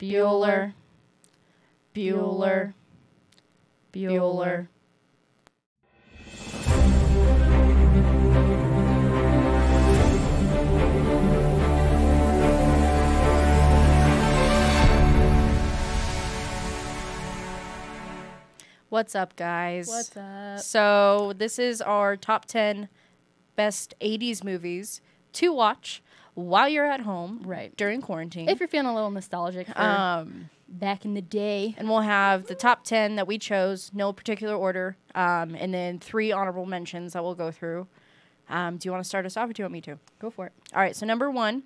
Bueller. Bueller. Bueller. What's up, guys? What's up? So this is our top 10 best 80s movies to watch while you're at home, right, during quarantine. If you're feeling a little nostalgic for back in the day. And we'll have the top 10 that we chose, no particular order, and then 3 honorable mentions that we'll go through. Do you want to start us off or do you want me to? Go for it. All right, so number 1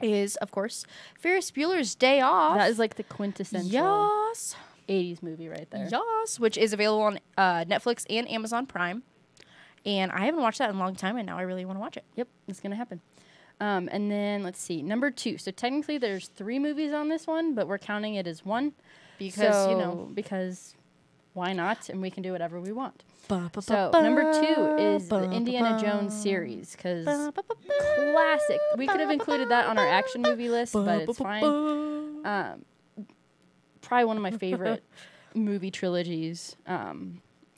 is, of course, Ferris Bueller's Day Off. That is like the quintessential. Yes. 80s movie right there. Yes, which is available on Netflix and Amazon Prime. And I haven't watched that in a long time, and now I really want to watch it. Yep, it's going to happen. And then, let's see, number 2. So technically there's 3 movies on this one, but we're counting it as one. Because, so, you know, because why not? And we can do whatever we want. So number 2 is the Indiana Jones series, because classic. We could have included that on our action movie list, but it's fine. Probably one of my favorite movie trilogies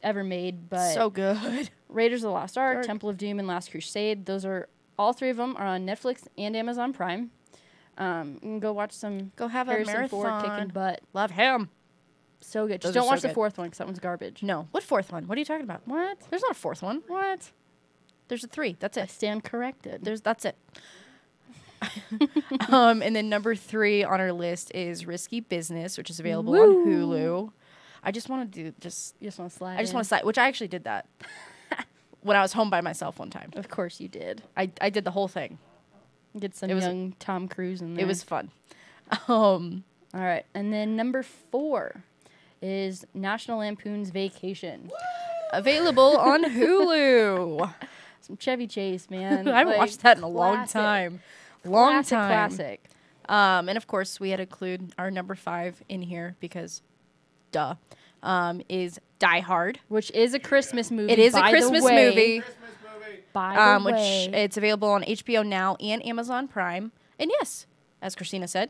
ever made. But so good. Raiders of the Lost Ark, Temple of Doom, and Last Crusade. Those are all 3 of them are on Netflix and Amazon Prime. You can go watch some. Go have Harrison a marathon. Ford kicking butt. Love him. So good. Just don't watch the 4th one because that one's garbage. No. What 4th one? What are you talking about? What? There's not a 4th one. What? There's a 3. That's it. I stand corrected. That's it. And then number 3 on our list is Risky Business, which is available on Hulu. I just want to do just want to slide, which I actually did that when I was home by myself one time. Of course you did. I did the whole thing. Get some young Tom Cruise in there. It was fun. All right, and then number 4 is National Lampoon's Vacation, available on Hulu. Some Chevy Chase, man. I haven't watched that in a long time. Classic. And of course, we had to include our number 5 in here because, duh, is Die Hard, which is a Christmas movie. It is a Christmas movie. By the way, which it's available on HBO Now and Amazon Prime. And yes, as Christina said,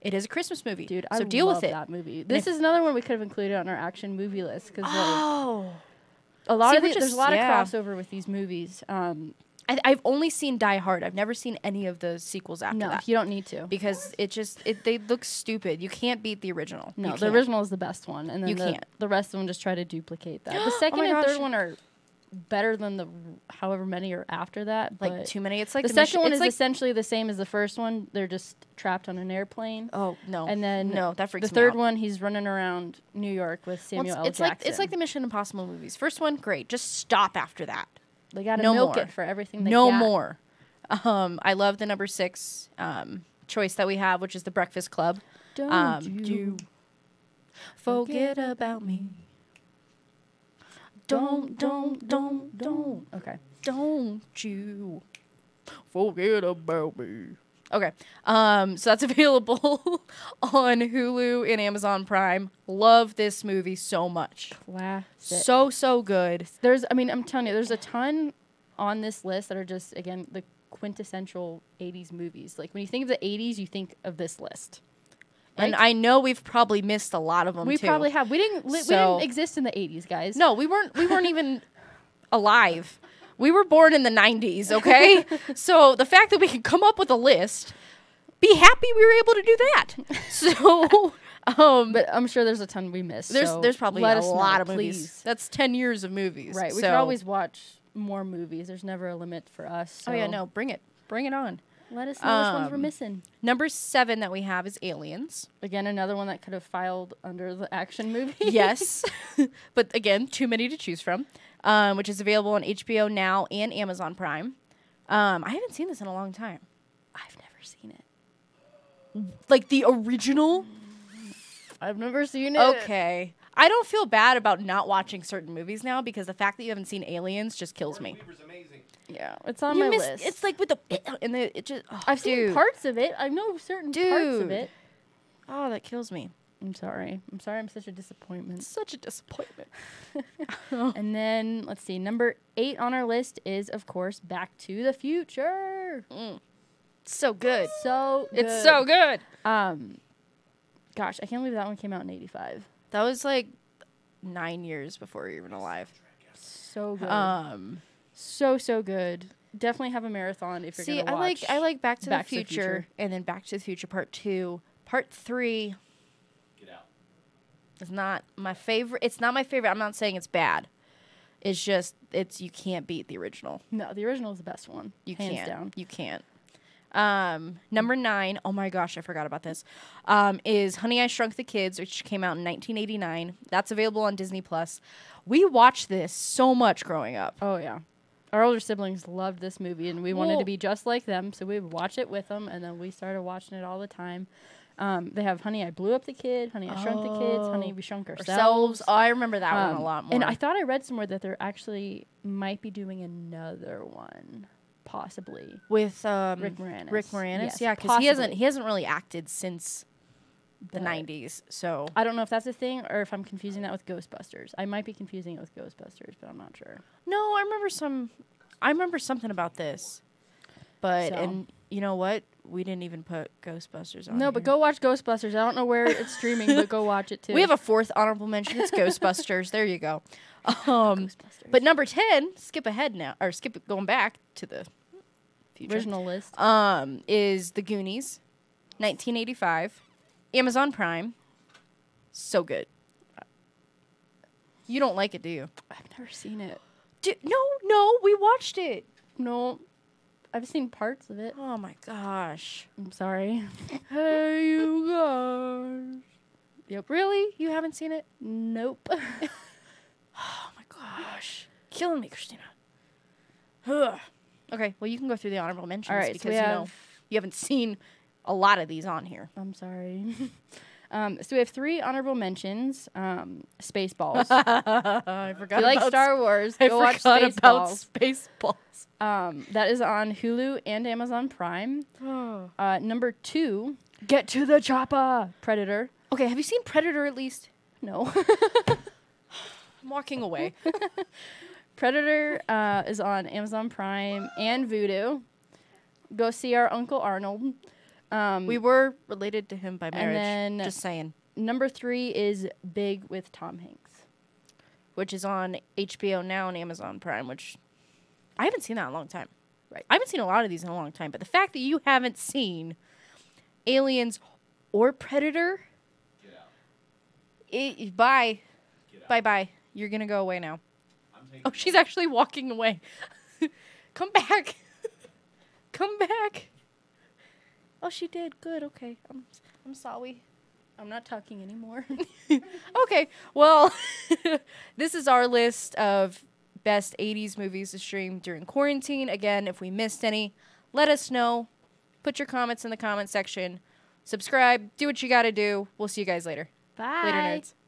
it is a Christmas movie. Dude, I love that movie. This is another one we could have included on our action movie list because there's a lot of crossover with these movies. I've only seen Die Hard. I've never seen any of the sequels after that. No, you don't need to. Because they look stupid. You can't beat the original. No, the original is the best one. And then the rest of them just try to duplicate that. The second and third one are better than the however many are after that. Like too many. It's like the second one is like essentially the same as the first one. They're just trapped on an airplane. Oh, no. And then that freaks me out. The third one, he's running around New York with Samuel L. Jackson. It's like the Mission Impossible movies. First one, great. Just stop after that. They gotta milk it for everything they got. No more. I love the number 6 choice that we have, which is The Breakfast Club. Don't you forget about me. Don't. Okay. Don't you forget about me. Okay. So that's available on Hulu and Amazon Prime. Love this movie so much. Classic. So good. I'm telling you, there's a ton on this list that are just, again, the quintessential 80s movies. Like, when you think of the 80s, you think of this list. Right? And I know we've probably missed a lot of them, too. We probably have. We didn't exist in the 80s, guys. No, we weren't even alive. We were born in the 90s, okay? So the fact that we can come up with a list, be happy we were able to do that. So, but I'm sure there's a ton we missed. There's probably a lot of movies. That's 10 years of movies. Right, we can always watch more movies. There's never a limit for us. So. Oh, yeah, no, bring it. Bring it on. Let us know which ones we're missing. Number 7 that we have is Aliens. Again, another one that could have filed under the action movie. Yes, but again, too many to choose from. Which is available on HBO Now and Amazon Prime. I haven't seen this in a long time. I've never seen it. Like the original? I've never seen it. Okay. I don't feel bad about not watching certain movies now because the fact that you haven't seen Aliens just kills me. Yeah, it's on my list. It's like with the... I've seen parts of it. I know certain parts of it. Oh, that kills me. I'm sorry. I'm sorry. I'm such a disappointment. Such a disappointment. And then, let's see, number 8 on our list is, of course, Back to the Future. Mm. So good. It's so good. Gosh, I can't believe that one came out in 85. That was like 9 years before we were even alive. So good. So good. Definitely have a marathon if you're gonna watch. See, I like Back to the Future and then Back to the Future Part 2. Part 3. Get out. It's not my favorite. It's not my favorite. I'm not saying it's bad. It's just you can't beat the original. No, the original is the best one. Hands down. You can't. Number 9, oh my gosh, I forgot about this, is Honey, I Shrunk the Kids, which came out in 1989. That's available on Disney+. We watched this so much growing up. Oh, yeah. Our older siblings loved this movie, and we wanted to be just like them, so we would watch it with them, and then we started watching it all the time. They have Honey, I Blew Up the Kid, Honey, I Shrunk the Kids, Honey, We Shrunk Ourselves. Oh, I remember that one a lot more. And I thought I read somewhere that there actually might be doing another one. Possibly with Rick Moranis. Rick Moranis, yes, yeah, because he hasn't really acted since the '90s. So I don't know if that's a thing or if I'm confusing that with Ghostbusters. I might be confusing it with Ghostbusters, but I'm not sure. No, I remember something about this, and you know what? We didn't even put Ghostbusters on. No, but go watch Ghostbusters. I don't know where it's streaming, but go watch it too. We have a fourth honorable mention. It's Ghostbusters. There you go. But number 10, going back to the future. Original list is The Goonies, 1985, Amazon Prime. So good. You don't like it, do you? I've never seen it. No, we watched it. No, I've seen parts of it. Oh my gosh, I'm sorry. Hey, you guys. Yep. Really? You haven't seen it? Nope. Oh my gosh, killing me, Christina. Ugh. Okay, well, you can go through the honorable mentions. All right, because you haven't seen a lot of these on here. I'm sorry. So we have 3 honorable mentions. Spaceballs. I forgot. If you like Star Wars, go watch Spaceballs. Spaceballs. That is on Hulu and Amazon Prime. Number 2, get to the chopper. Predator. Okay, have you seen Predator at least? No. I'm walking away. Predator is on Amazon Prime and Vudu. Go see our Uncle Arnold. We were related to him by marriage. And then just saying. Number 3 is Big with Tom Hanks, which is on HBO now and Amazon Prime, which I haven't seen that in a long time. Right. I haven't seen a lot of these in a long time, but the fact that you haven't seen Aliens or Predator, bye. Bye-bye. You're going to go away now. Oh, she's actually walking away. Come back. Come back. Oh, she did. Good. Okay. I'm sorry. I'm not talking anymore. Okay. Well, this is our list of best 80s movies to stream during quarantine. Again, if we missed any, let us know. Put your comments in the comment section. Subscribe. Do what you got to do. We'll see you guys later. Bye. Later, nerds.